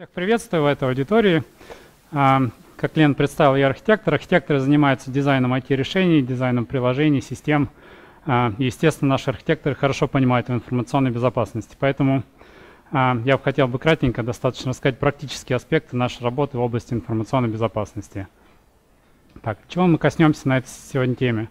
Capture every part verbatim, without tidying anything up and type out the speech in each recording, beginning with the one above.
Всех приветствую в этой аудитории. Как Лен представил, я архитектор. Архитекторы занимаются дизайном ай ти-решений, дизайном приложений, систем. Естественно, наши архитекторы хорошо понимают в информационной безопасности. Поэтому я бы хотел бы кратенько достаточно рассказать практические аспекты нашей работы в области информационной безопасности. Так, чего мы коснемся на этой сегодня теме?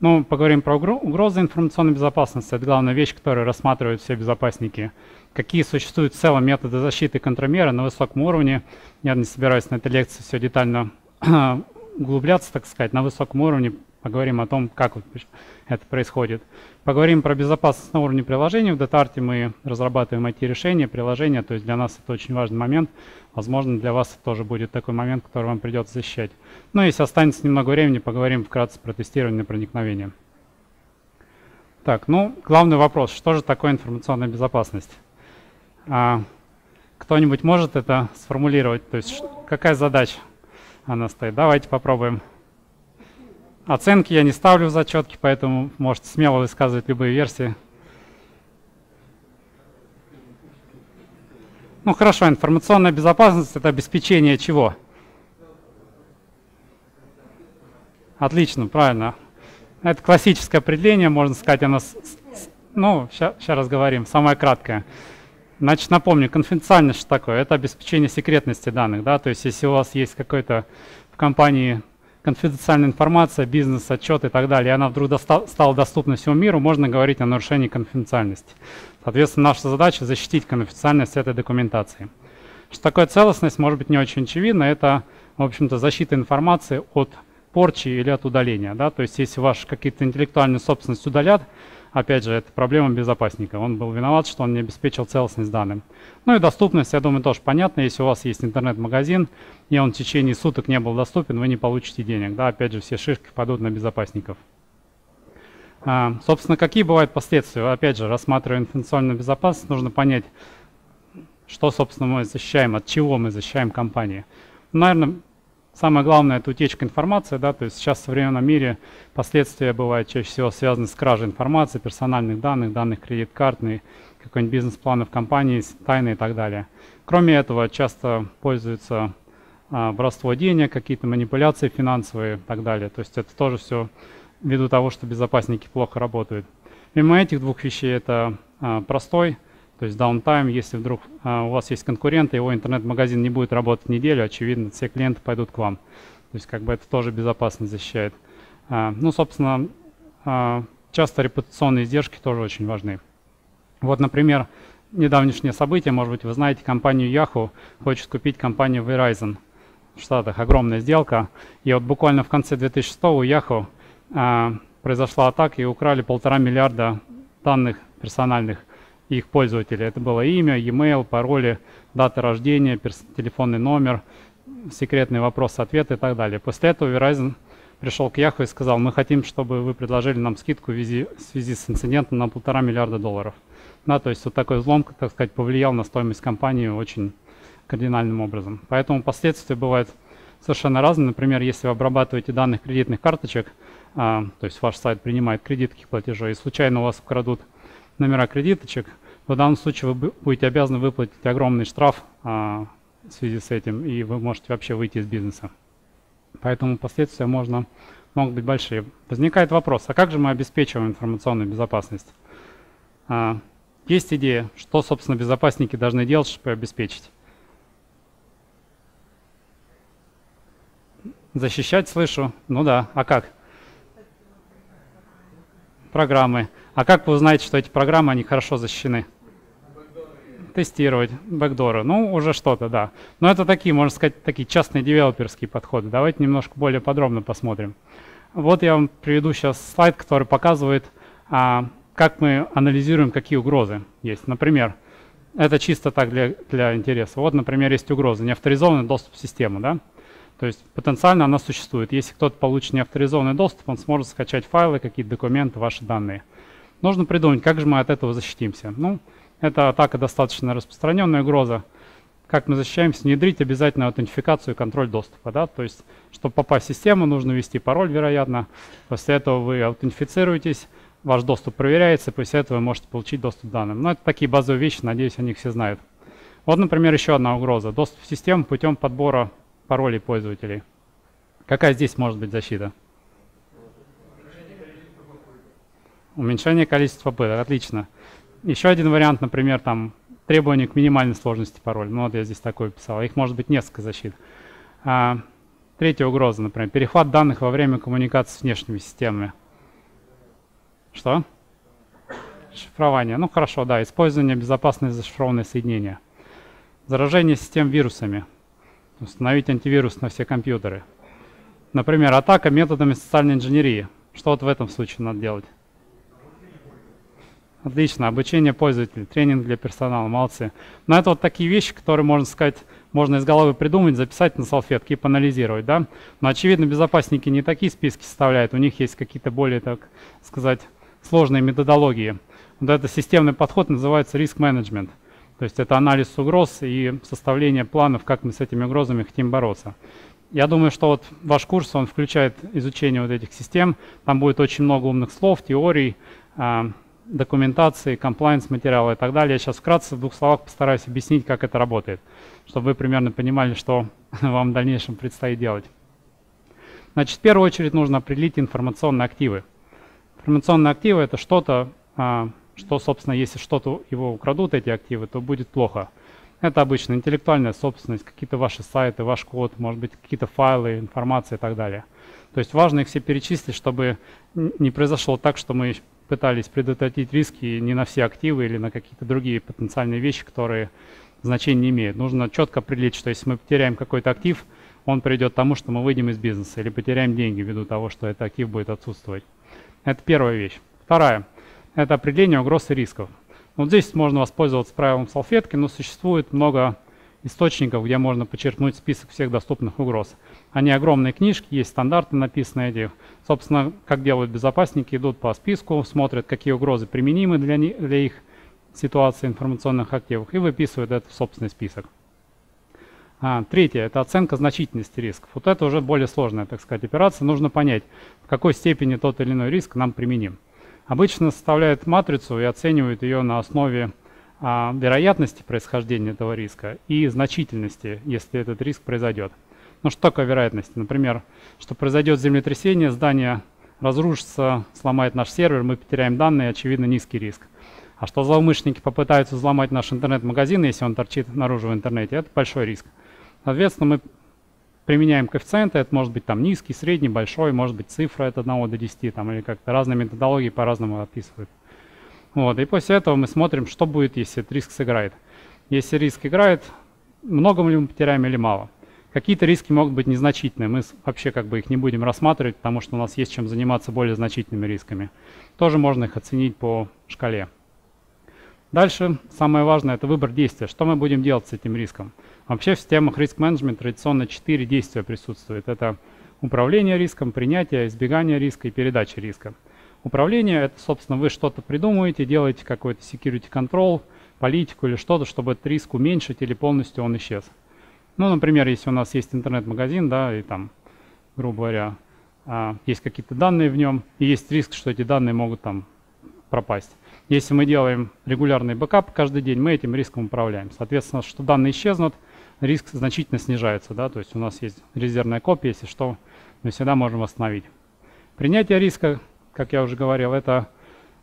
Ну, поговорим про угрозы информационной безопасности. Это главная вещь, которую рассматривают все безопасники. Какие существуют в целом методы защиты и контрмеры на высоком уровне. Я не собираюсь на этой лекции все детально углубляться, так сказать. На высоком уровне поговорим о том, как это происходит. Поговорим про безопасность на уровне приложений. В DataArt мы разрабатываем ай ти-решения, приложения. То есть для нас это очень важный момент. Возможно, для вас это тоже будет такой момент, который вам придется защищать. Но если останется немного времени, поговорим вкратце про тестирование на проникновение. Так, ну, главный вопрос. Что же такое информационная безопасность? А, кто-нибудь может это сформулировать? То есть какая задача она стоит? Давайте попробуем. Оценки я не ставлю в зачетки, поэтому можете смело высказывать любые версии. Ну хорошо, информационная безопасность — это обеспечение чего? Отлично, правильно. Это классическое определение, можно сказать, оно… Ну, сейчас разговорим, самое краткое. Значит, напомню, конфиденциальность что такое? Это обеспечение секретности данных, да, то есть если у вас есть какой-то в компании… конфиденциальная информация, бизнес, отчет и так далее, и она вдруг доста- стала доступна всему миру, можно говорить о нарушении конфиденциальности. Соответственно, наша задача — защитить конфиденциальность этой документации. Что такое целостность, может быть, не очень очевидно. Это, в общем-то, защита информации от порчи или от удаления. Да? То есть, если ваши какие-то интеллектуальную собственность удалят, опять же, это проблема безопасника. Он был виноват, что он не обеспечил целостность данным. Ну и доступность, я думаю, тоже понятно. Если у вас есть интернет-магазин, и он в течение суток не был доступен, вы не получите денег. Да, опять же, все шишки падут на безопасников. А, собственно, какие бывают последствия? Опять же, рассматривая информационную безопасность, нужно понять, что, собственно, мы защищаем, от чего мы защищаем компании. Наверное, самое главное — это утечка информации, да, то есть сейчас в современном мире последствия бывают чаще всего связаны с кражей информации, персональных данных, данных кредит-картных, какой-нибудь бизнес-планов компании, тайны и так далее. Кроме этого, часто пользуются а, воровство денег, какие-то манипуляции финансовые и так далее. То есть это тоже все ввиду того, что безопасники плохо работают. Мимо этих двух вещей — это а, простой, то есть даунтайм, если вдруг а, у вас есть конкуренты, его интернет-магазин не будет работать неделю, очевидно, все клиенты пойдут к вам. То есть как бы это тоже безопасность защищает. А, ну, собственно, а, часто репутационные издержки тоже очень важны. Вот, например, недавнешнее событие, может быть, вы знаете, компанию Yahoo хочет купить компанию Verizon в Штатах. Огромная сделка. И вот буквально в конце две тысячи шестого у Yahoo а, произошла атака и украли полтора миллиарда данных персональных их пользователей. Это было имя, e-mail, пароли, дата рождения, телефонный номер, секретные вопросы-ответы и так далее. После этого Verizon пришел к Yahoo и сказал: мы хотим, чтобы вы предложили нам скидку в связи, в связи с инцидентом на полтора миллиарда долларов. Да, то есть вот такой взлом, так сказать, повлиял на стоимость компании очень кардинальным образом. Поэтому последствия бывают совершенно разные. Например, если вы обрабатываете данные кредитных карточек, а, то есть ваш сайт принимает кредитки платежей, и случайно у вас украдут номера кредиточек, в данном случае вы будете обязаны выплатить огромный штраф а, в связи с этим, и вы можете вообще выйти из бизнеса. Поэтому последствия можно, могут быть большие. Возникает вопрос: а как же мы обеспечиваем информационную безопасность? А, есть идея, что, собственно, безопасники должны делать, чтобы обеспечить? Защищать, слышу. Ну да, а как? Программы. А как вы узнаете, что эти программы, они хорошо защищены? Тестировать, бэкдоры. Ну, уже что-то, да. Но это такие, можно сказать, такие частные девелоперские подходы. Давайте немножко более подробно посмотрим. Вот я вам приведу сейчас слайд, который показывает, а, как мы анализируем, какие угрозы есть. Например, это чисто так для, для интереса. Вот, например, есть угроза — неавторизованный доступ в систему, да? То есть потенциально она существует. Если кто-то получит неавторизованный доступ, он сможет скачать файлы, какие-то документы, ваши данные. Нужно придумать, как же мы от этого защитимся. Ну, это атака достаточно распространенная угроза. Как мы защищаемся? Внедрить обязательно аутентификацию и контроль доступа. Да? То есть, чтобы попасть в систему, нужно ввести пароль, вероятно. После этого вы аутентифицируетесь, ваш доступ проверяется, после этого вы можете получить доступ к данным. Но это такие базовые вещи, надеюсь, о них все знают. Вот, например, еще одна угроза. Доступ в систему путем подбора паролей пользователей. Какая здесь может быть защита? Уменьшение количества попыток. Отлично. Еще один вариант, например, там требования к минимальной сложности пароля. Ну вот я здесь такое писал. Их может быть несколько защит. А, третья угроза, например, перехват данных во время коммуникации с внешними системами. Что? Шифрование. Ну хорошо, да. Использование безопасное зашифрованное соединение. Заражение систем вирусами. Установить антивирус на все компьютеры. Например, атака методами социальной инженерии. Что вот в этом случае надо делать? Отлично. Обучение пользователей, тренинг для персонала. Молодцы. Но это вот такие вещи, которые, можно сказать, можно из головы придумать, записать на салфетке и поанализировать. Да? Но, очевидно, безопасники не такие списки составляют. У них есть какие-то более, так сказать, сложные методологии. Вот этот системный подход называется риск-менеджмент. То есть это анализ угроз и составление планов, как мы с этими угрозами хотим бороться. Я думаю, что вот ваш курс, он включает изучение вот этих систем. Там будет очень много умных слов, теорий, документации, комплайнс материала и так далее. Я сейчас вкратце в двух словах постараюсь объяснить, как это работает, чтобы вы примерно понимали, что вам в дальнейшем предстоит делать. Значит, в первую очередь нужно определить информационные активы. Информационные активы — это что-то, что, собственно, если что-то его украдут, эти активы, то будет плохо. Это обычно интеллектуальная собственность, какие-то ваши сайты, ваш код, может быть, какие-то файлы, информация и так далее. То есть важно их все перечислить, чтобы не произошло так, что мы пытались предотвратить риски не на все активы или на какие-то другие потенциальные вещи, которые значения не имеют. Нужно четко определить, что если мы потеряем какой-то актив, он приведет к тому, что мы выйдем из бизнеса или потеряем деньги ввиду того, что этот актив будет отсутствовать. Это первая вещь. Вторая – это определение угроз и рисков. Вот здесь можно воспользоваться правилом салфетки, но существует много источников, где можно подчеркнуть список всех доступных угроз. Они огромные книжки, есть стандарты, написанные о них. Собственно, как делают безопасники, идут по списку, смотрят, какие угрозы применимы для, них, для их ситуации информационных активов, и выписывают это в собственный список. А, третье – это оценка значительности рисков. Вот это уже более сложная, так сказать, операция. Нужно понять, в какой степени тот или иной риск нам применим. Обычно составляют матрицу и оценивают ее на основе а, вероятности происхождения этого риска и значительности, если этот риск произойдет. Ну что такое вероятность? Например, что произойдет землетрясение, здание разрушится, сломает наш сервер, мы потеряем данные, очевидно, низкий риск. А что злоумышленники попытаются взломать наш интернет-магазин, если он торчит наружу в интернете, это большой риск. Соответственно, мы применяем коэффициенты, это может быть там низкий, средний, большой, может быть цифра от одного до десяти, там, или как-то разные методологии по-разному описывают. Вот, и после этого мы смотрим, что будет, если этот риск сыграет. Если риск играет, много ли мы потеряем или мало. Какие-то риски могут быть незначительные, мы вообще как бы их не будем рассматривать, потому что у нас есть чем заниматься более значительными рисками. Тоже можно их оценить по шкале. Дальше самое важное – это выбор действия. Что мы будем делать с этим риском? Вообще в системах риск-менеджмента традиционно четыре действия присутствуют. Это управление риском, принятие, избегание риска и передача риска. Управление – это, собственно, вы что-то придумываете, делаете какой-то security control, политику или что-то, чтобы этот риск уменьшить или полностью он исчез. Ну, например, если у нас есть интернет-магазин, да, и там, грубо говоря, есть какие-то данные в нем, и есть риск, что эти данные могут там пропасть. Если мы делаем регулярный бэкап каждый день, мы этим риском управляем. Соответственно, что данные исчезнут, риск значительно снижается. Да? То есть у нас есть резервная копия, если что, мы всегда можем восстановить. Принятие риска, как я уже говорил, это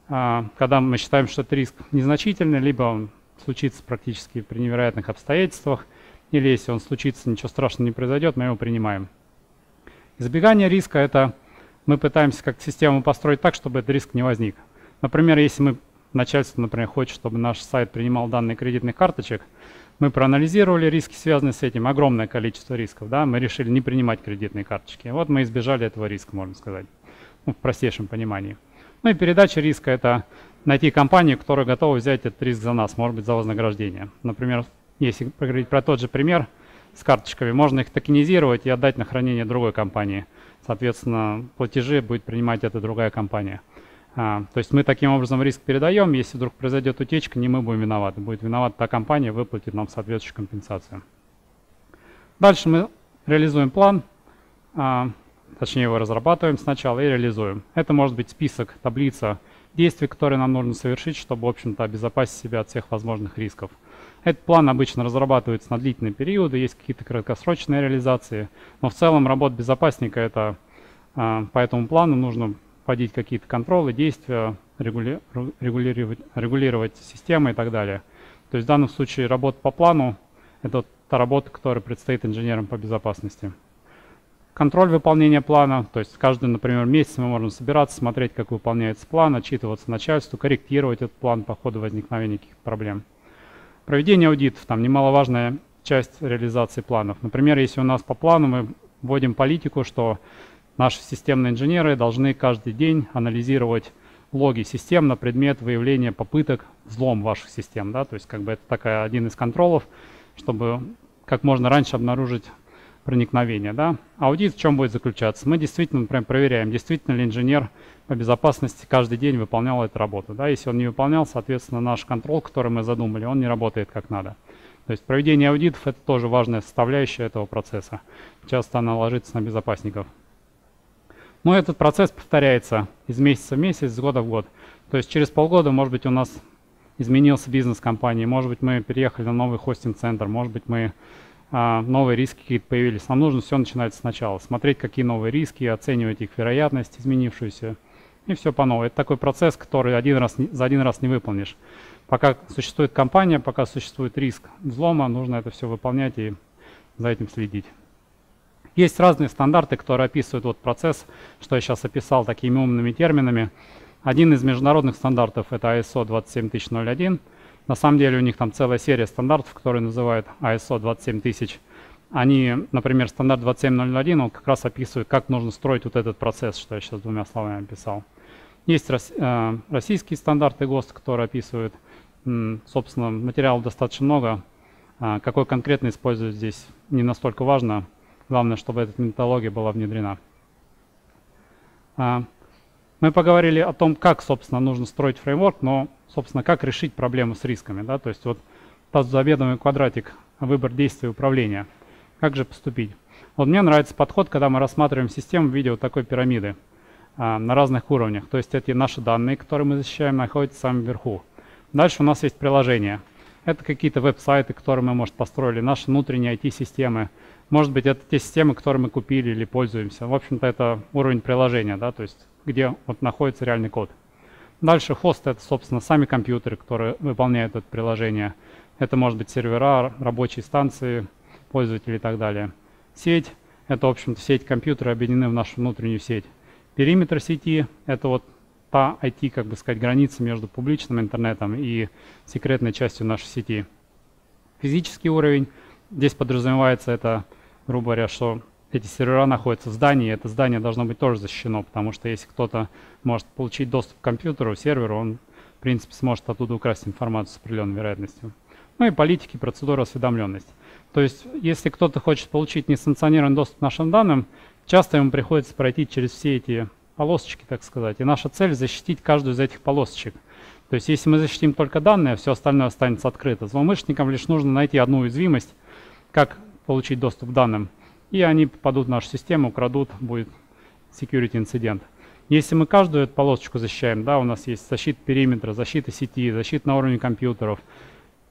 а, когда мы считаем, что этот риск незначительный, либо он случится практически при невероятных обстоятельствах, или если он случится, ничего страшного не произойдет, мы его принимаем. Избегание риска – это мы пытаемся как систему построить так, чтобы этот риск не возник. Например, если мы начальство, например, хочет, чтобы наш сайт принимал данные кредитных карточек. Мы проанализировали риски, связанные с этим. Огромное количество рисков. Да? Мы решили не принимать кредитные карточки. Вот мы избежали этого риска, можно сказать. Ну, в простейшем понимании. Ну и передача риска – это найти компанию, которая готова взять этот риск за нас, может быть, за вознаграждение. Например, если поговорить про тот же пример с карточками, можно их токенизировать и отдать на хранение другой компании. Соответственно, платежи будет принимать эта другая компания. А, то есть мы таким образом риск передаем, если вдруг произойдет утечка, не мы будем виноваты, будет виновата та компания, выплатит нам соответствующую компенсацию. Дальше мы реализуем план, а, точнее его разрабатываем сначала и реализуем. Это может быть список, таблица действий, которые нам нужно совершить, чтобы, в общем-то, обезопасить себя от всех возможных рисков. Этот план обычно разрабатывается на длительные периоды, есть какие-то краткосрочные реализации, но в целом работа безопасника — это по этому плану нужно вводить какие-то контролы, действия, регули... регулировать, регулировать системы и так далее. То есть в данном случае работа по плану — это та работа, которая предстоит инженерам по безопасности. Контроль выполнения плана, то есть каждый, например, месяц мы можем собираться, смотреть, как выполняется план, отчитываться начальству, корректировать этот план по ходу возникновения каких-то проблем. Проведение аудитов, там немаловажная часть реализации планов. Например, если у нас по плану мы вводим политику, что наши системные инженеры должны каждый день анализировать логи систем на предмет выявления попыток взлом ваших систем, да, то есть как бы это такая один из контролов, чтобы как можно раньше обнаружить проникновение, да. Аудит в чем будет заключаться? Мы действительно, например, проверяем, действительно ли инженер по безопасности каждый день выполнял эту работу, да. Если он не выполнял, соответственно, наш контрол, который мы задумали, он не работает как надо. То есть проведение аудитов — это тоже важная составляющая этого процесса. Часто она ложится на безопасников. Но этот процесс повторяется из месяца в месяц, из года в год. То есть через полгода, может быть, у нас изменился бизнес компании, может быть, мы переехали на новый хостинг-центр, может быть, мы а, новые риски какие-то появились. Нам нужно все начинать сначала, смотреть, какие новые риски, оценивать их вероятность, изменившуюся, и все по новой. Это такой процесс, который один раз, за один раз не выполнишь. Пока существует компания, пока существует риск взлома, нужно это все выполнять и за этим следить. Есть разные стандарты, которые описывают вот процесс, что я сейчас описал такими умными терминами. Один из международных стандартов — это ай эс о двадцать семь тысяч один. На самом деле у них там целая серия стандартов, которые называют ай эс о двадцать семь тысяч. Они, например, стандарт двадцать семь тысяч один, он как раз описывает, как нужно строить вот этот процесс, что я сейчас двумя словами описал. Есть российские стандарты ГОСТ, которые описывают, собственно, материалов достаточно много. Какой конкретно использовать здесь не настолько важно. Главное, чтобы эта методология была внедрена. Мы поговорили о том, как, собственно, нужно строить фреймворк, но, собственно, как решить проблему с рисками. Да? То есть вот тазозаведомый квадратик, выбор действий управления. Как же поступить? Вот мне нравится подход, когда мы рассматриваем систему в виде вот такой пирамиды на разных уровнях. То есть эти наши данные, которые мы защищаем, находятся в самом верху. Дальше у нас есть приложение. Это какие-то веб-сайты, которые мы, может, построили, наши внутренние ай ти-системы. Может быть, это те системы, которые мы купили или пользуемся. В общем-то, это уровень приложения, да, то есть где вот находится реальный код. Дальше хост — это, собственно, сами компьютеры, которые выполняют это приложение. Это, может быть, сервера, рабочие станции, пользователи и так далее. Сеть — это, в общем-то, все эти компьютеры объединены в нашу внутреннюю сеть. Периметр сети — это вот та ай ти, как бы сказать, граница между публичным интернетом и секретной частью нашей сети. Физический уровень. Здесь подразумевается это, грубо говоря, что эти сервера находятся в здании, и это здание должно быть тоже защищено, потому что если кто-то может получить доступ к компьютеру, серверу, он, в принципе, сможет оттуда украсть информацию с определенной вероятностью. Ну и политики, процедуры, осведомленность. То есть, если кто-то хочет получить несанкционированный доступ к нашим данным, часто ему приходится пройти через все эти полосочки, так сказать. И наша цель — защитить каждую из этих полосочек. То есть, если мы защитим только данные, все остальное останется открыто. Злоумышленникам лишь нужно найти одну уязвимость, как получить доступ к данным, и они попадут в нашу систему, украдут, будет security инцидент. Если мы каждую эту полосочку защищаем, да, у нас есть защита периметра, защита сети, защита на уровне компьютеров,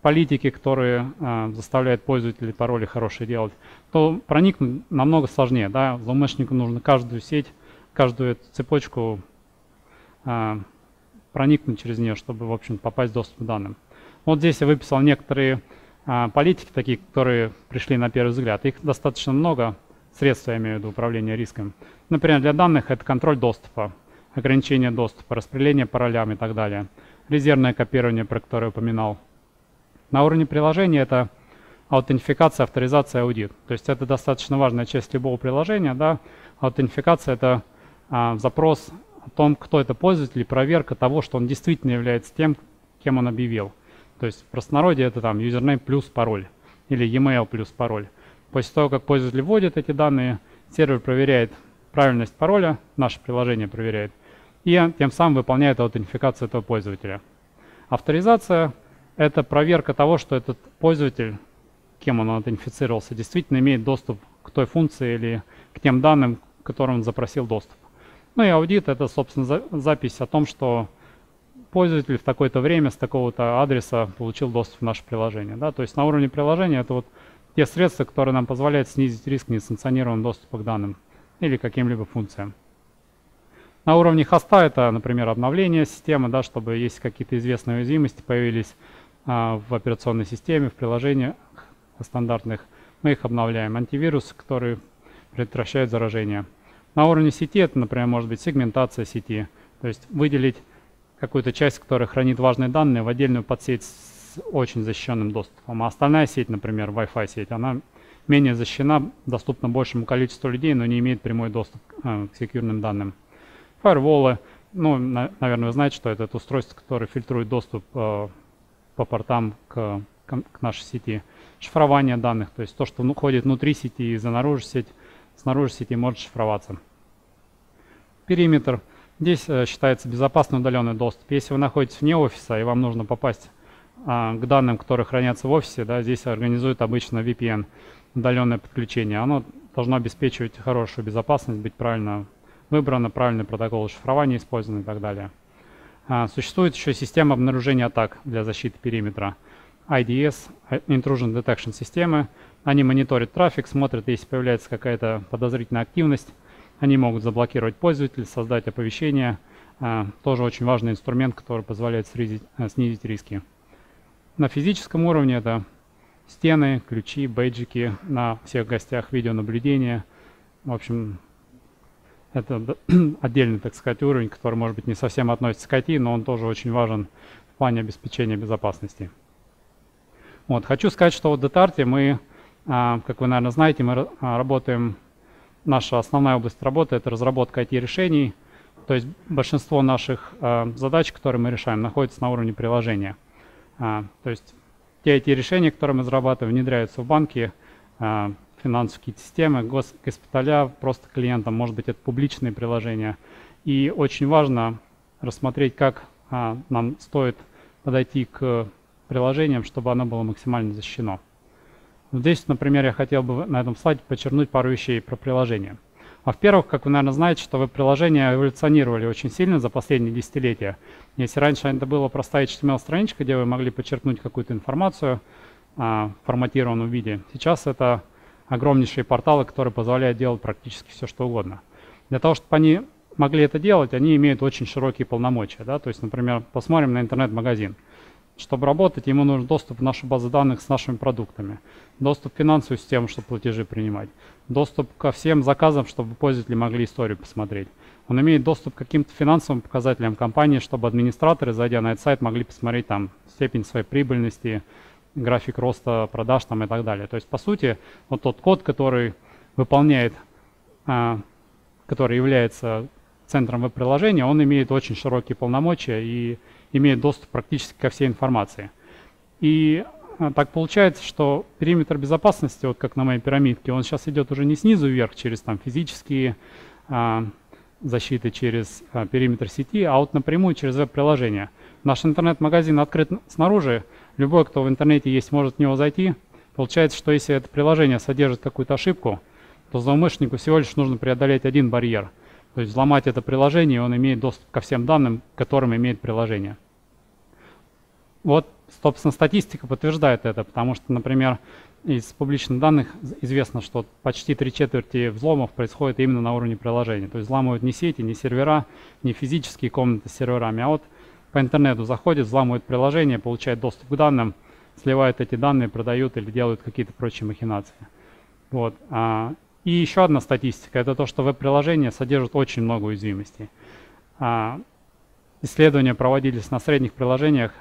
политики, которые э, заставляют пользователей пароли хорошие делать, то проникнуть намного сложнее, да, злоумышленнику нужно каждую сеть, каждую эту цепочку э, проникнуть через нее, чтобы, в общем, попасть в доступ к данным. Вот здесь я выписал некоторые политики, такие, которые пришли на первый взгляд. Их достаточно много, средств, я имею в виду, управления риском. Например, для данных это контроль доступа, ограничение доступа, распределение по ролям и так далее. Резервное копирование, про которое я упоминал. На уровне приложения это аутентификация, авторизация, аудит. То есть это достаточно важная часть любого приложения. Да? Аутентификация — это а, запрос о том, кто это пользователь, и проверка того, что он действительно является тем, кем он объявил. То есть в простонародье это там username плюс пароль или e-mail плюс пароль. После того, как пользователь вводит эти данные, сервер проверяет правильность пароля, наше приложение проверяет, и тем самым выполняет аутентификацию этого пользователя. Авторизация — это проверка того, что этот пользователь, кем он аутентифицировался, действительно имеет доступ к той функции или к тем данным, к которым он запросил доступ. Ну и аудит — это, собственно, запись о том, что пользователь в такое-то время с такого-то адреса получил доступ в наше приложение. Да? То есть на уровне приложения это вот те средства, которые нам позволяют снизить риск несанкционированного доступа к данным или каким-либо функциям. На уровне хоста это, например, обновление системы, да, чтобы если какие-то известные уязвимости появились а, в операционной системе, в приложениях стандартных, мы их обновляем. Антивирус, который предотвращает заражение. На уровне сети это, например, может быть сегментация сети, то есть выделить какую-то часть, которая хранит важные данные, в отдельную подсеть с очень защищенным доступом. А остальная сеть, например, Wi-Fi сеть, она менее защищена, доступна большему количеству людей, но не имеет прямой доступ э, к секьюрным данным. Фаерволы, ну, на, наверное, вы знаете, что это, это устройство, которое фильтрует доступ э, по портам к, к, к нашей сети. Шифрование данных, то есть то, что ходит внутри сети и снаружи сеть, снаружи сети может шифроваться. Периметр. Здесь э, считается безопасный удаленный доступ. Если вы находитесь вне офиса и вам нужно попасть э, к данным, которые хранятся в офисе, да, здесь организуют обычно ви пи эн, удаленное подключение. Оно должно обеспечивать хорошую безопасность, быть правильно выбрано, правильный протокол шифрования использован и так далее. Э, существует еще система обнаружения атак для защиты периметра. ай ди эс, Intrusion Detection System. Они мониторят трафик, смотрят, если появляется какая-то подозрительная активность. Они могут заблокировать пользователя, создать оповещение. Тоже очень важный инструмент, который позволяет снизить, снизить риски. На физическом уровне это стены, ключи, бейджики, на всех гостях видеонаблюдение. В общем, это отдельный, так сказать, уровень, который, может быть, не совсем относится к ай ти, но он тоже очень важен в плане обеспечения безопасности. Вот. Хочу сказать, что в DataArt мы, как вы, наверное, знаете, мы работаем... Наша основная область работы – это разработка ай ти-решений. То есть большинство наших э, задач, которые мы решаем, находятся на уровне приложения. А, то есть те ай ти-решения, которые мы разрабатываем, внедряются в банки, э, финансовые системы, госпиталя, просто клиентам. Может быть, это публичные приложения. И очень важно рассмотреть, как э, нам стоит подойти к приложениям, чтобы оно было максимально защищено. Здесь, например, я хотел бы на этом слайде подчеркнуть пару вещей про приложение. Во-первых, как вы, наверное, знаете, что веб-приложения эволюционировали очень сильно за последние десятилетия. Если раньше это была простая эйч ти эм эль-страничка, где вы могли подчеркнуть какую-то информацию а, в форматированном виде, сейчас это огромнейшие порталы, которые позволяют делать практически все, что угодно. Для того, чтобы они могли это делать, они имеют очень широкие полномочия. Да? То есть, например, посмотрим на интернет-магазин. Чтобы работать, ему нужен доступ в нашу базу данных с нашими продуктами, доступ к финансовой системе, чтобы платежи принимать, доступ ко всем заказам, чтобы пользователи могли историю посмотреть. Он имеет доступ к каким-то финансовым показателям компании, чтобы администраторы, зайдя на этот сайт, могли посмотреть там степень своей прибыльности, график роста продаж там, и так далее. То есть, по сути, вот тот код, который выполняет, который является центром веб-приложения, он имеет очень широкие полномочия и имеет доступ практически ко всей информации. И а, так получается, что периметр безопасности, вот как на моей пирамидке, он сейчас идет уже не снизу вверх через там физические а, защиты, через а, периметр сети, а вот напрямую через веб-приложение. Наш интернет-магазин открыт снаружи, любой, кто в интернете есть, может в него зайти. Получается, что если это приложение содержит какую-то ошибку, то злоумышленнику всего лишь нужно преодолеть один барьер. То есть взломать это приложение, и он имеет доступ ко всем данным, к которым имеет приложение. Вот, собственно, статистика подтверждает это, потому что, например, из публичных данных известно, что почти три четверти взломов происходит именно на уровне приложения. То есть взламывают не сети, не сервера, не физические комнаты с серверами, а вот по интернету заходят, взламывают приложение, получают доступ к данным, сливают эти данные, продают или делают какие-то прочие махинации. Вот. И еще одна статистика – это то, что веб-приложения содержат очень много уязвимостей. А, исследования проводились на средних приложениях.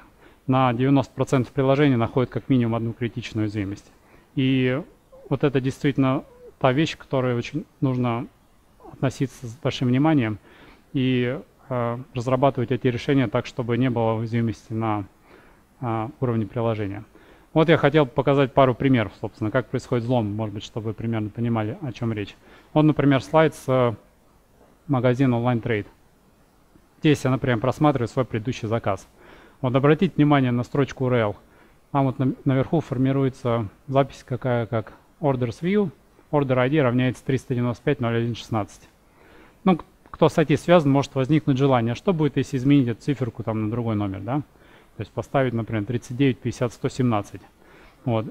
На девяносто процентов приложений находят как минимум одну критичную уязвимость. И вот это действительно та вещь, к которой очень нужно относиться с большим вниманием и а, разрабатывать эти решения так, чтобы не было уязвимости на а, уровне приложения. Вот я хотел показать пару примеров, собственно, как происходит взлом, может быть, чтобы вы примерно понимали, о чем речь. Вот, например, слайд с э, магазина Online Trade. Здесь я, например, просматриваю свой предыдущий заказ. Вот обратите внимание на строчку ю ар эл. Там вот на, наверху формируется запись какая, как Orders View. Order ай ди равняется триста девяносто пять ноль один шестнадцать. Ну, кто с ай ти связан, может возникнуть желание. Что будет, если изменить эту циферку там на другой номер, да? То есть поставить, например, тридцать девять пятьдесят сто семнадцать. Вот.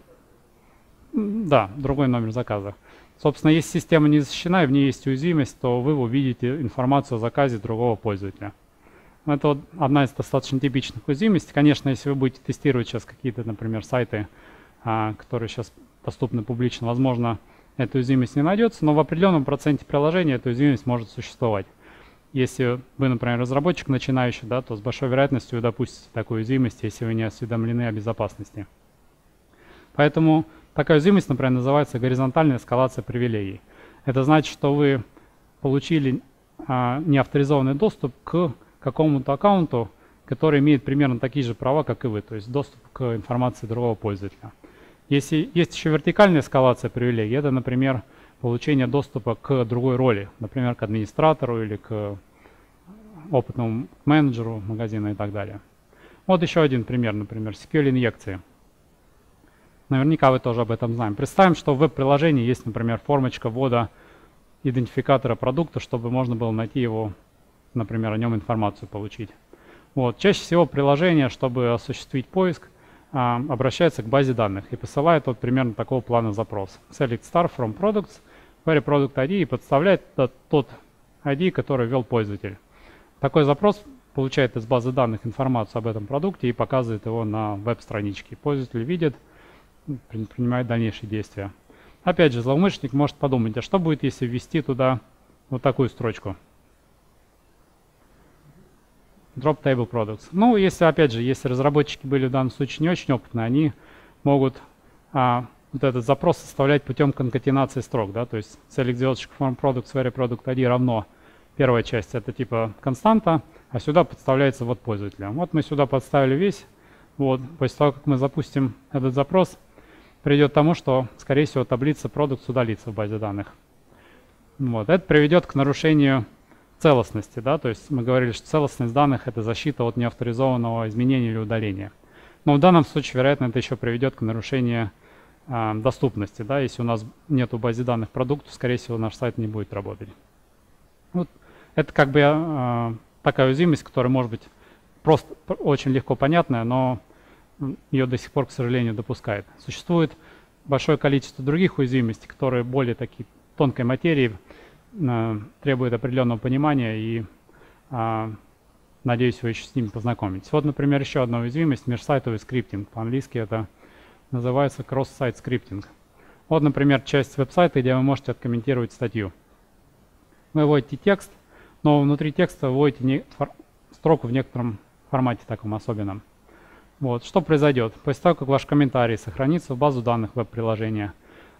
Да, другой номер заказа. Собственно, если система не защищена и в ней есть уязвимость, то вы увидите информацию о заказе другого пользователя. Это вот одна из достаточно типичных уязвимостей. Конечно, если вы будете тестировать сейчас какие-то, например, сайты, которые сейчас доступны публично, возможно, эта уязвимость не найдется, но в определенном проценте приложения эта уязвимость может существовать. Если вы, например, разработчик начинающий, да, то с большой вероятностью вы допустите такую уязвимость, если вы не осведомлены о безопасности. Поэтому такая уязвимость, например, называется горизонтальная эскалация привилегий. Это значит, что вы получили а, неавторизованный доступ к какому-то аккаунту, который имеет примерно такие же права, как и вы, то есть доступ к информации другого пользователя. Если есть еще вертикальная эскалация привилегий, это, например, получение доступа к другой роли, например, к администратору или к опытному менеджеру магазина и так далее. Вот еще один пример, например, эс кью эль-инъекции. Наверняка вы тоже об этом знаем. Представим, что в веб-приложении есть, например, формочка ввода идентификатора продукта, чтобы можно было найти его, например, о нем информацию получить. Вот. Чаще всего приложение, чтобы осуществить поиск, обращается к базе данных и посылает вот примерно такого плана запрос. Select star from products, query product ай ди и подставляет тот ай ди, который ввел пользователь. Такой запрос получает из базы данных информацию об этом продукте и показывает его на веб-страничке. Пользователь видит, принимает дальнейшие действия. Опять же, злоумышленник может подумать, а что будет, если ввести туда вот такую строчку? Drop table products. Ну, если, опять же, если разработчики были в данном случае не очень опытны, они могут а, вот этот запрос составлять путем конкатенации строк, да, то есть select звездочка from products, query product ай ди равно первая часть, это типа константа, а сюда подставляется вот пользователя. Вот мы сюда подставили весь, вот, после того, как мы запустим этот запрос, придет к тому, что, скорее всего, таблица продукт удалится в базе данных. Вот. Это приведет к нарушению целостности. Да? То есть мы говорили, что целостность данных — это защита от неавторизованного изменения или удаления. Но в данном случае, вероятно, это еще приведет к нарушению э, доступности. Да? Если у нас нет в базе данных продуктов, скорее всего, наш сайт не будет работать. Вот. Это как бы э, такая уязвимость, которая может быть просто очень легко понятная, но ее до сих пор, к сожалению, допускает. Существует большое количество других уязвимостей, которые более такие тонкой материи, э, требуют определенного понимания, и э, надеюсь, вы еще с ними познакомитесь. Вот, например, еще одна уязвимость — межсайтовый скриптинг. По-английски это называется cross-site скриптинг. Вот, например, часть веб-сайта, где вы можете откомментировать статью. Вы вводите текст, но внутри текста вводите не строку в некотором формате таком особенном. Вот. Что произойдет? После того, как ваш комментарий сохранится в базу данных веб-приложения,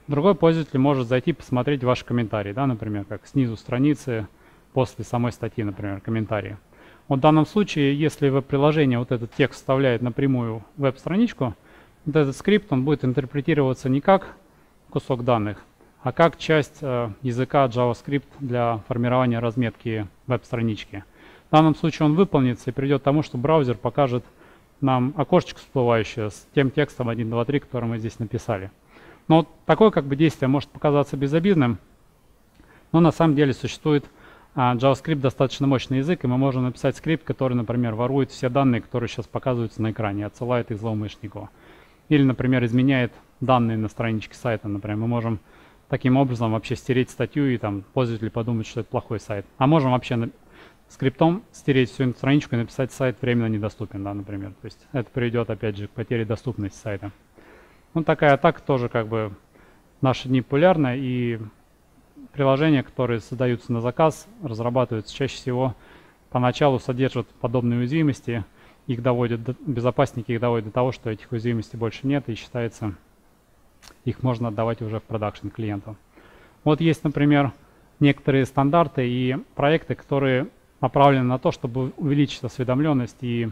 другой пользователь может зайти и посмотреть ваши комментарии, да, например, как снизу страницы, после самой статьи, например, комментарии. Вот в данном случае, если веб-приложение вот этот текст вставляет напрямую в веб-страничку, вот этот скрипт, он будет интерпретироваться не как кусок данных, а как часть э, языка JavaScript для формирования разметки веб-странички. В данном случае он выполнится и придет к тому, что браузер покажет нам окошечко всплывающее с тем текстом один, два, три, который мы здесь написали. Но вот такое как бы действие может показаться безобидным, но на самом деле существует а, JavaScript достаточно мощный язык, и мы можем написать скрипт, который, например, ворует все данные, которые сейчас показываются на экране, отсылает их злоумышленнику. Или, например, изменяет данные на страничке сайта. Например, мы можем таким образом вообще стереть статью, и там пользователь подумает, что это плохой сайт. А можем вообще скриптом стереть всю страничку и написать «сайт временно недоступен», да, например. То есть это приведет, опять же, к потере доступности сайта. Ну, такая атака тоже как бы в наши дни популярна, и приложения, которые создаются на заказ, разрабатываются чаще всего, поначалу содержат подобные уязвимости, их доводят до, безопасники их доводят до того, что этих уязвимостей больше нет, и считается, их можно отдавать уже в продакшн клиенту. Вот есть, например, некоторые стандарты и проекты, которые направлены на то, чтобы увеличить осведомленность и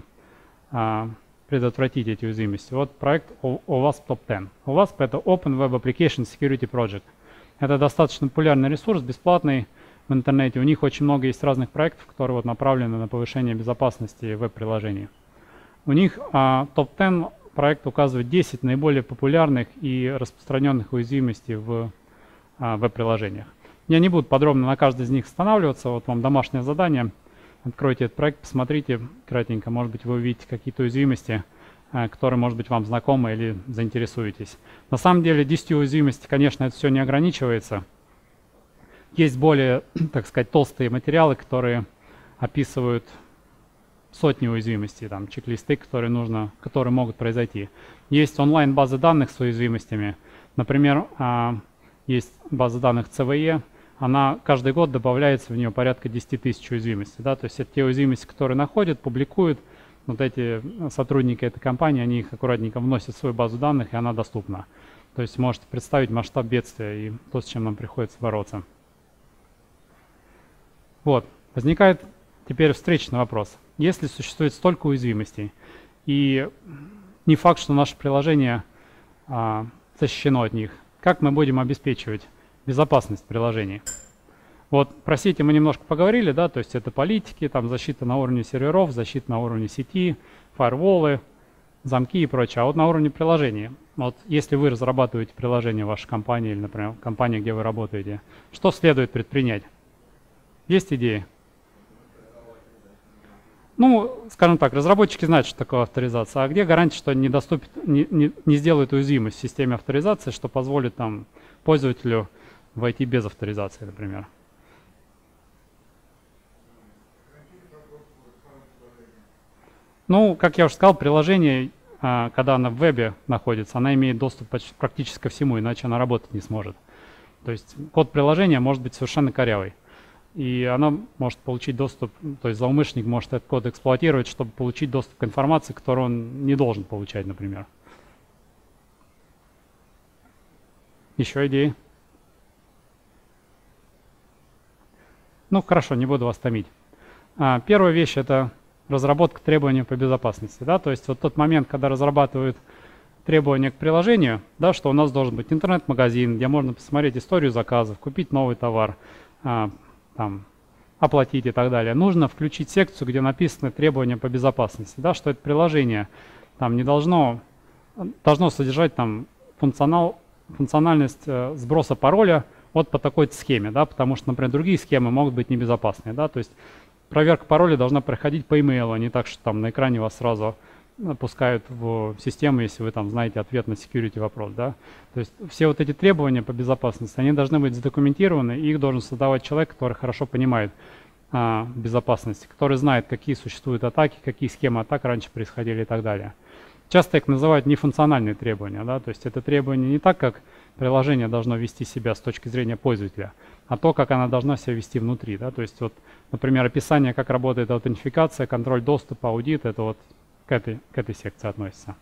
а, предотвратить эти уязвимости. Вот проект о васп топ десять. о васп — это Open Web Application Security Project. Это достаточно популярный ресурс, бесплатный в интернете. У них очень много есть разных проектов, которые вот направлены на повышение безопасности веб-приложений. У них а, топ десять проект указывает десять наиболее популярных и распространенных уязвимостей в а, веб-приложениях. Я не буду подробно на каждый из них останавливаться. Вот вам домашнее задание. Откройте этот проект, посмотрите кратенько. Может быть, вы увидите какие-то уязвимости, которые, может быть, вам знакомы или заинтересуетесь. На самом деле, десять уязвимостей, конечно, это все не ограничивается. Есть более, так сказать, толстые материалы, которые описывают сотни уязвимостей, там, чек-листы, которые нужно, которые могут произойти. Есть онлайн-базы данных с уязвимостями. Например, есть база данных си ви и. Она каждый год добавляется в нее порядка десяти тысяч уязвимостей. Да? То есть это те уязвимости, которые находят, публикуют. Вот эти сотрудники этой компании, они их аккуратненько вносят в свою базу данных, и она доступна. То есть можете представить масштаб бедствия и то, с чем нам приходится бороться. Вот. Возникает теперь встречный вопрос. Если существует столько уязвимостей, и не факт, что наше приложение а, защищено от них, как мы будем обеспечивать безопасность приложений? Вот про сети мы немножко поговорили, да, то есть это политики, там защита на уровне серверов, защита на уровне сети, фаерволы, замки и прочее. А вот на уровне приложения, вот если вы разрабатываете приложение в вашей компании или, например, компании, где вы работаете, что следует предпринять? Есть идеи? Ну, скажем так, разработчики знают, что такое авторизация, а где гарантия, что не, доступит, не, не, не сделают уязвимость в системе авторизации, что позволит там пользователю войти без авторизации, например? Ну, как я уже сказал, приложение, когда она в вебе находится, она имеет доступ практически ко всему, иначе она работать не сможет. То есть код приложения может быть совершенно корявый. И она может получить доступ, то есть злоумышленник может этот код эксплуатировать, чтобы получить доступ к информации, которую он не должен получать, например. Еще идеи? Ну, хорошо, не буду вас томить. А, первая вещь — это разработка требований по безопасности, да, то есть вот тот момент, когда разрабатывают требования к приложению, да, что у нас должен быть интернет-магазин, где можно посмотреть историю заказов, купить новый товар, а, там, оплатить и так далее. Нужно включить секцию, где написаны требования по безопасности, да, что это приложение там не должно, должно содержать там функционал, функциональность э, сброса пароля вот по такой схеме, да, потому что, например, другие схемы могут быть небезопасны, да, то есть проверка пароля должна проходить по имейлу, а не так, что там на экране вас сразу пускают в систему, если вы там знаете ответ на security вопрос. Да? То есть все вот эти требования по безопасности, они должны быть задокументированы, и их должен создавать человек, который хорошо понимает а, безопасность, который знает, какие существуют атаки, какие схемы атак раньше происходили и так далее. Часто их называют нефункциональные требования, да? То есть это требование не так, как приложение должно вести себя с точки зрения пользователя, а то, как оно должно себя вести внутри. Да? То есть, вот, например, описание, как работает аутентификация, контроль доступа, аудит, это вот к этой, к этой секции относится.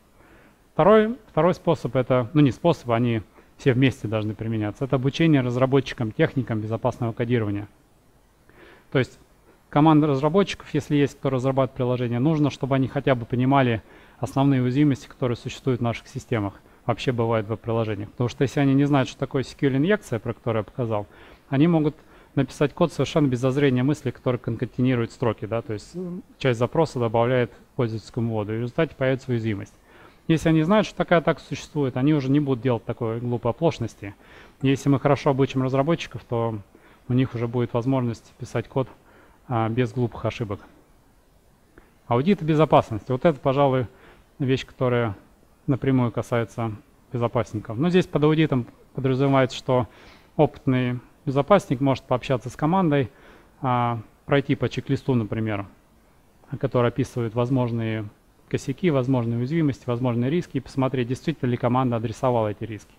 Второй, второй способ, это, ну не способ, они все вместе должны применяться, это обучение разработчикам, техникам безопасного кодирования. То есть команда разработчиков, если есть кто разрабатывает приложение, нужно, чтобы они хотя бы понимали основные уязвимости, которые существуют в наших системах, вообще бывают в приложениях. Потому что если они не знают, что такое эс кью эль-инъекция, про которую я показал, они могут написать код совершенно без зазрения мысли, который конкатенирует строки, да, то есть часть запроса добавляет пользовательскому вводу, и в результате появится уязвимость. Если они знают, что такая атака существует, они уже не будут делать такой глупой оплошности. Если мы хорошо обучим разработчиков, то у них уже будет возможность писать код а, без глупых ошибок. Аудит и безопасность. Вот это, пожалуй, вещь, которая напрямую касается безопасников. Но здесь под аудитом подразумевается, что опытные безопасник может пообщаться с командой, а, пройти по чек-листу, например, который описывает возможные косяки, возможные уязвимости, возможные риски, и посмотреть, действительно ли команда адресовала эти риски.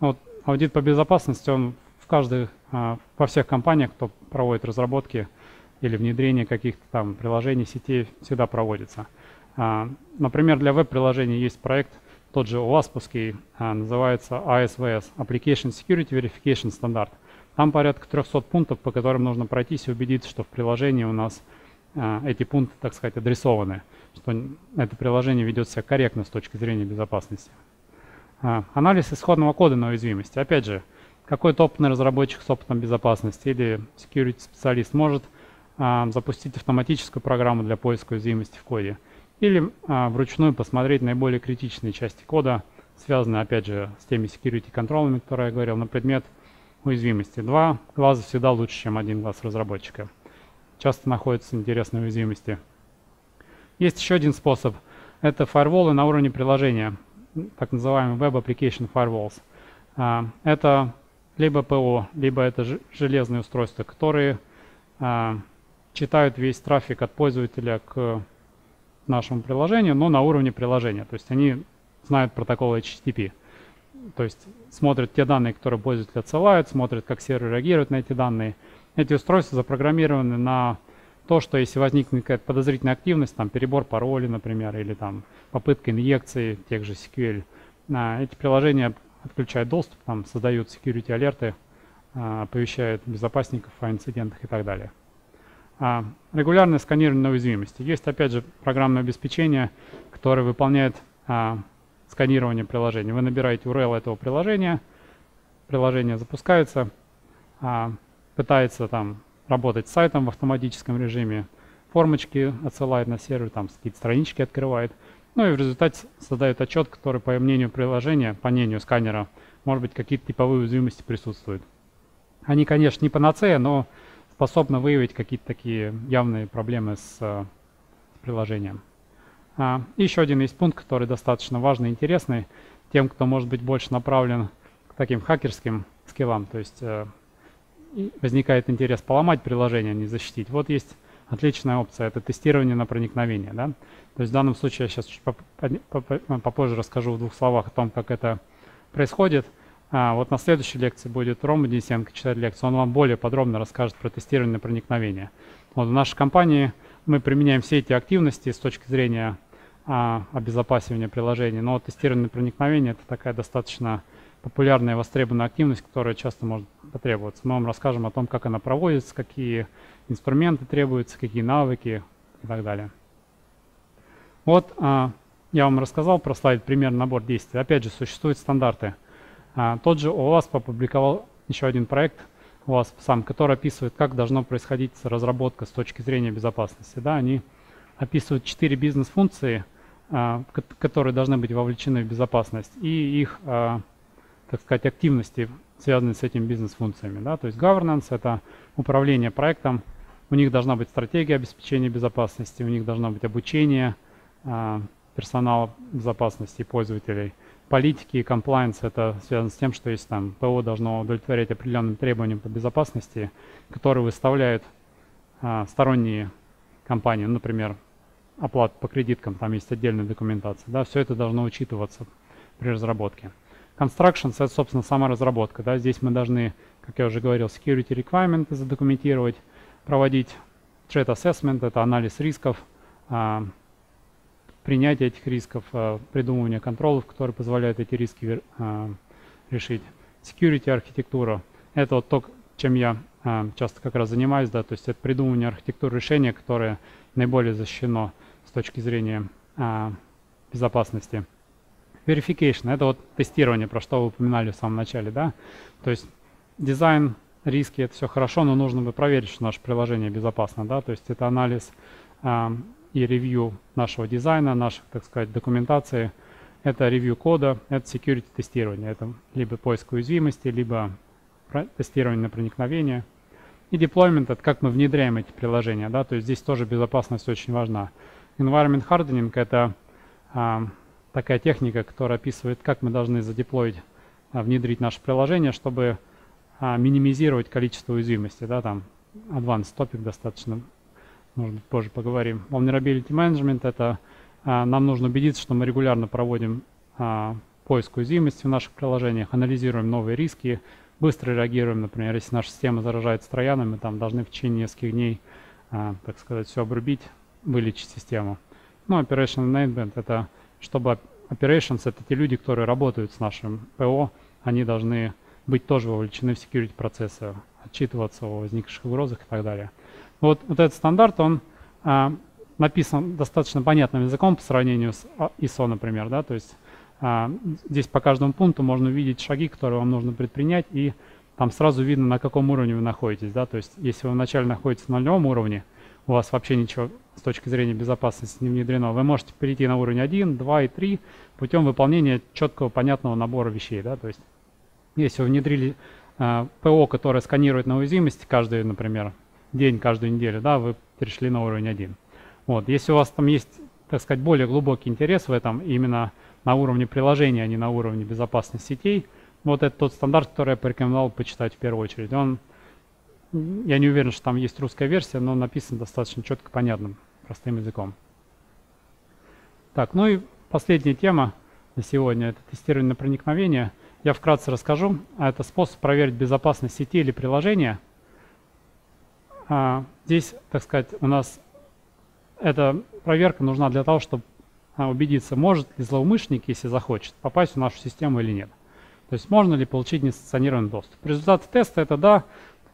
Вот, аудит по безопасности, он в каждой, а, во всех компаниях, кто проводит разработки или внедрение каких-то там приложений, сетей, всегда проводится. А, например, для веб-приложений есть проект, тот же оуаспский, а, называется ай эс ви эс, Application Security Verification Standard. Там порядка трёхсот пунктов, по которым нужно пройтись и убедиться, что в приложении у нас э, эти пункты, так сказать, адресованы, что это приложение ведет себя корректно с точки зрения безопасности. Э, анализ исходного кода на уязвимости. Опять же, какой-то опытный разработчик с опытом безопасности или security-специалист может э, запустить автоматическую программу для поиска уязвимости в коде или э, вручную посмотреть наиболее критичные части кода, связанные, опять же, с теми security-контролами, которые я говорил, на предмет Уязвимости. Два глаза всегда лучше, чем один глаз разработчика. Часто находятся интересные уязвимости. Есть еще один способ. Это фаерволы на уровне приложения, так называемый web application firewalls. Это либо ПО, либо это железные устройства, которые читают весь трафик от пользователя к нашему приложению, но на уровне приложения. То есть они знают протокол эйч ти ти пи. То есть смотрят те данные, которые пользователи отсылают, смотрят, как сервер реагирует на эти данные. Эти устройства запрограммированы на то, что если возникнет какая-то подозрительная активность, там перебор паролей, например, или там попытка инъекции тех же эс кью эль, эти приложения отключают доступ, там создают security алерты, оповещают безопасников о инцидентах и так далее. Регулярное сканирование на уязвимости. Есть, опять же, программное обеспечение, которое выполняет сканирование приложения. Вы набираете ю ар эл этого приложения, приложение запускается, пытается там работать с сайтом в автоматическом режиме, формочки отсылает на сервер, там какие-то странички открывает, ну и в результате создает отчет, который по мнению приложения, по мнению сканера, может быть, какие-то типовые уязвимости присутствуют. Они, конечно, не панацея, но способны выявить какие-то такие явные проблемы с, с приложением. Uh, еще один есть пункт, который достаточно важный и интересный тем, кто может быть больше направлен к таким хакерским скиллам, то есть uh, возникает интерес поломать приложение, не защитить. Вот есть отличная опция, это тестирование на проникновение. Да? То есть в данном случае я сейчас чуть поп поп попозже расскажу в двух словах о том, как это происходит. Uh, вот на следующей лекции будет Рома Денисенко читать лекцию, он вам более подробно расскажет про тестирование на проникновение. Вот в нашей компании мы применяем все эти активности с точки зрения а, обезопасивания приложений, но тестирование проникновения – это такая достаточно популярная и востребованная активность, которая часто может потребоваться. Мы вам расскажем о том, как она проводится, какие инструменты требуются, какие навыки и так далее. Вот а, я вам рассказал про слайд «Примерный набор действий». Опять же, существуют стандарты. А, тот же о васп опубликовал еще один проект, у вас сам, который описывает, как должна происходить разработка с точки зрения безопасности. Да, они описывают четыре бизнес-функции, а, которые должны быть вовлечены в безопасность, и их, а, так сказать, активности, связанные с этими бизнес-функциями. Да, то есть governance – это управление проектом, у них должна быть стратегия обеспечения безопасности, у них должно быть обучение а, персонала безопасности и пользователей. Политики и комплайенс — это связано с тем, что если там ПО должно удовлетворять определенным требованиям по безопасности, которые выставляют а, сторонние компании, например, оплата по кредиткам, там есть отдельная документация, да, все это должно учитываться при разработке. Constructions — это, собственно, сама разработка, да, здесь мы должны, как я уже говорил, security requirements задокументировать, проводить threat assessment — это анализ рисков, а, принятие этих рисков, придумывание контролов, которые позволяют эти риски э, решить. Security архитектура – это вот то, чем я э, часто как раз занимаюсь, да, то есть это придумывание архитектуры решения, которое наиболее защищено с точки зрения э, безопасности. Verification – это вот тестирование, про что вы упоминали в самом начале, да, то есть дизайн, риски – это все хорошо, но нужно бы проверить, что наше приложение безопасно, да, то есть это анализ э, и ревью нашего дизайна, наших, так сказать, документации. Это ревью кода, это security тестирование. Это либо поиск уязвимости, либо тестирование на проникновение. И deployment — это как мы внедряем эти приложения. Да? То есть здесь тоже безопасность очень важна. Environment hardening — это а, такая техника, которая описывает, как мы должны задеплоить, а, внедрить наше приложение, чтобы а, минимизировать количество уязвимостей. Да? Там advanced topic достаточно. Может быть, позже поговорим. Vulnerability Management – это а, нам нужно убедиться, что мы регулярно проводим а, поиск уязвимости в наших приложениях, анализируем новые риски, быстро реагируем, например, если наша система заражается трояном, мы там должны в течение нескольких дней, а, так сказать, все обрубить, вылечить систему. Ну, Operation Enablement – это чтобы Operations – это те люди, которые работают с нашим ПО, они должны быть тоже вовлечены в security процессы, отчитываться о возникших угрозах и так далее. Вот, вот этот стандарт, он а, написан достаточно понятным языком по сравнению с ай эс о, например. Да? То есть а, здесь по каждому пункту можно увидеть шаги, которые вам нужно предпринять, и там сразу видно, на каком уровне вы находитесь. Да? То есть если вы вначале находитесь на нулевом уровне, у вас вообще ничего с точки зрения безопасности не внедрено, вы можете перейти на уровень один, два и три путем выполнения четкого, понятного набора вещей. Да? То есть если вы внедрили ПО, которое сканирует на уязвимости каждый, например, день, каждую неделю, да, вы перешли на уровень один. Вот. Если у вас там есть, так сказать, более глубокий интерес в этом, именно на уровне приложения, а не на уровне безопасности сетей, вот это тот стандарт, который я порекомендовал почитать в первую очередь. Он, я не уверен, что там есть русская версия, но написан достаточно четко, понятным, простым языком. Так, ну и последняя тема на сегодня – это тестирование на проникновение. Я вкратце расскажу. Это способ проверить безопасность сети или приложения. Здесь, так сказать, у нас эта проверка нужна для того, чтобы убедиться, может ли злоумышленник, если захочет, попасть в нашу систему или нет. То есть можно ли получить несанкционированный доступ. Результаты теста – это да,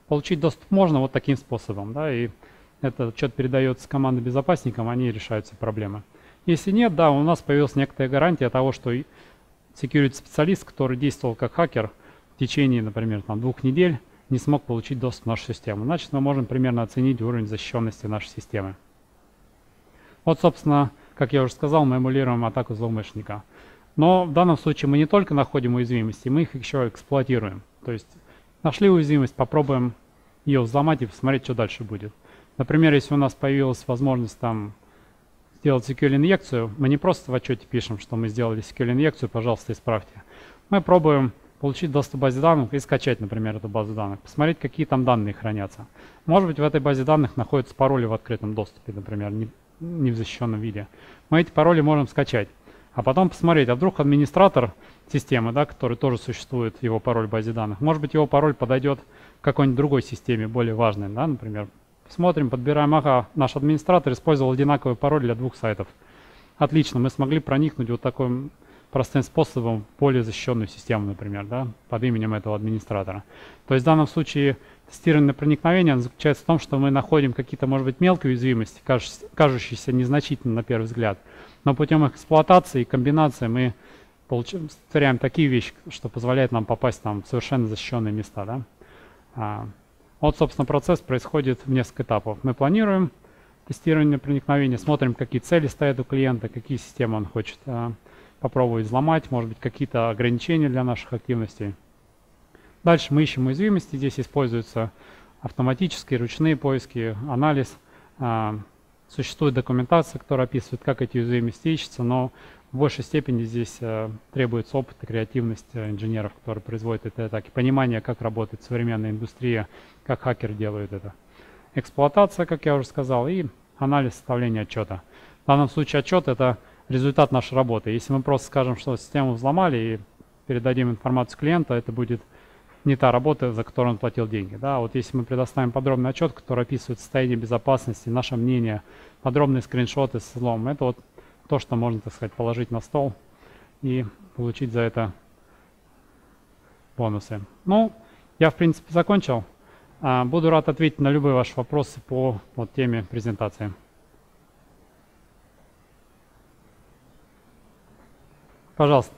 получить доступ можно вот таким способом. Да, и этот отчет передается командой безопасникам, они решают все проблемы. Если нет, да, у нас появилась некоторая гарантия того, что security-специалист, который действовал как хакер в течение, например, там, двух недель, не смог получить доступ в нашу систему. Значит, мы можем примерно оценить уровень защищенности нашей системы. Вот, собственно, как я уже сказал, мы эмулируем атаку злоумышленника. Но в данном случае мы не только находим уязвимости, мы их еще эксплуатируем. То есть нашли уязвимость, попробуем ее взломать и посмотреть, что дальше будет. Например, если у нас появилась возможность там сделать эс кью эль-инъекцию, мы не просто в отчете пишем, что мы сделали эс кью эль-инъекцию, пожалуйста, исправьте. Мы пробуем получить доступ к базе данных и скачать, например, эту базу данных, посмотреть, какие там данные хранятся. Может быть, в этой базе данных находятся пароли в открытом доступе, например, не, не в защищенном виде. Мы эти пароли можем скачать, а потом посмотреть, а вдруг администратор системы, да, который тоже существует, его пароль в базе данных, может быть, его пароль подойдет к какой-нибудь другой системе, более важной, да, например. Смотрим, подбираем, ага, наш администратор использовал одинаковый пароль для двух сайтов. Отлично, мы смогли проникнуть вот таким простым способом в более защищенную систему, например, да, под именем этого администратора. То есть в данном случае тестирование проникновения заключается в том, что мы находим какие-то, может быть, мелкие уязвимости, кажущиеся незначительными на первый взгляд, но путем эксплуатации и комбинации мы получаем, повторяем такие вещи, что позволяет нам попасть там, в совершенно защищенные места, да. А, Вот, собственно, процесс происходит в несколько этапов. Мы планируем тестирование на проникновение, смотрим, какие цели стоят у клиента, какие системы он хочет э, попробовать взломать, может быть, какие-то ограничения для наших активностей. Дальше мы ищем уязвимости. Здесь используются автоматические, ручные поиски, анализ. Э, существует документация, которая описывает, как эти уязвимости ищутся, но в большей степени здесь э, требуется опыт и креативность э, инженеров, которые производят эти атаки, понимание, как работает современная индустрия, как хакеры делают это. Эксплуатация, как я уже сказал, и анализ составления отчета. В данном случае отчет – это результат нашей работы. Если мы просто скажем, что систему взломали и передадим информацию клиенту, это будет не та работа, за которую он платил деньги. Да? Вот если мы предоставим подробный отчет, который описывает состояние безопасности, наше мнение, подробные скриншоты с взломом, это вот то, что можно, так сказать, положить на стол и получить за это бонусы. Ну, я, в принципе, закончил. Буду рад ответить на любые ваши вопросы по вот, теме презентации. Пожалуйста.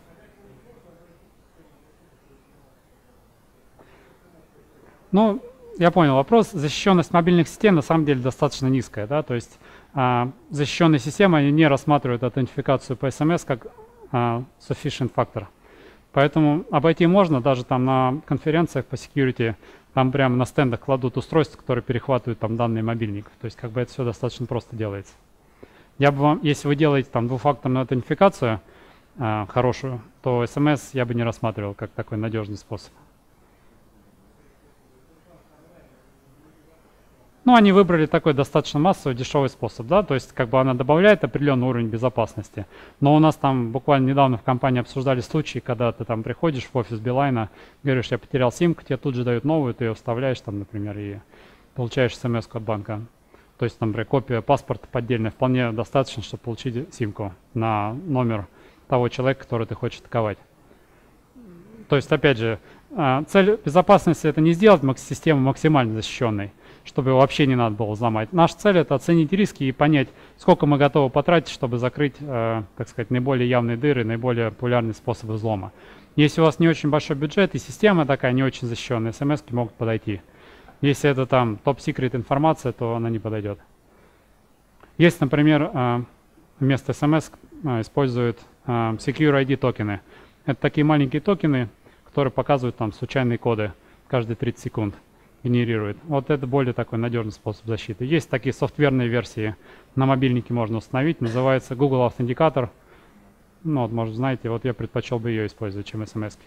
Ну, я понял вопрос. Защищенность мобильных сетей на самом деле достаточно низкая, да, то есть а, защищенные системы они не рассматривают аутентификацию по эс эм эс как а, sufficient factor. Поэтому обойти можно, даже там на конференциях по security, там прямо на стендах кладут устройства, которые перехватывают там данные мобильников. То есть как бы это все достаточно просто делается. Я бы вам, если вы делаете там двухфакторную аутентификацию а, хорошую, то эс эм эс я бы не рассматривал как такой надежный способ. Ну, они выбрали такой достаточно массовый, дешевый способ, да, то есть как бы она добавляет определенный уровень безопасности. Но у нас там буквально недавно в компании обсуждали случаи, когда ты там приходишь в офис Билайна, говоришь, я потерял симку, тебе тут же дают новую, ты ее вставляешь там, например, и получаешь смс-ку от банка. То есть, например, копия паспорта поддельная вполне достаточно, чтобы получить симку на номер того человека, который ты хочешь атаковать. То есть, опять же, цель безопасности это не сделать систему максимально защищенной, чтобы его вообще не надо было взломать. Наша цель – это оценить риски и понять, сколько мы готовы потратить, чтобы закрыть, э, так сказать, наиболее явные дыры, наиболее популярные способы взлома. Если у вас не очень большой бюджет и система такая не очень защищенная, смс-ки могут подойти. Если это там топ-секрет информация, то она не подойдет. Есть, например, э, вместо смс э, используют э, Secure ай ди токены. Это такие маленькие токены, которые показывают там случайные коды, каждые тридцать секунд генерирует. Вот это более такой надежный способ защиты. Есть такие софтверные версии, на мобильнике можно установить, называется Google Authenticator. Ну вот, может, знаете, вот я предпочел бы ее использовать, чем смс-ки.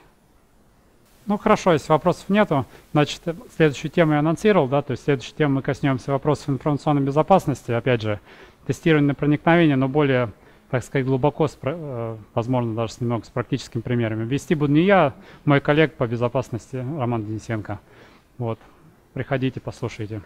Ну хорошо, если вопросов нету, значит, следующую тему я анонсировал, да, то есть следующую тему мы коснемся вопросов информационной безопасности, опять же, тестирование на проникновение, но более, так сказать, глубоко, возможно, даже немного с практическими примерами. Вести буду не я, мой коллега по безопасности Роман Денисенко. Вот, приходите, послушайте.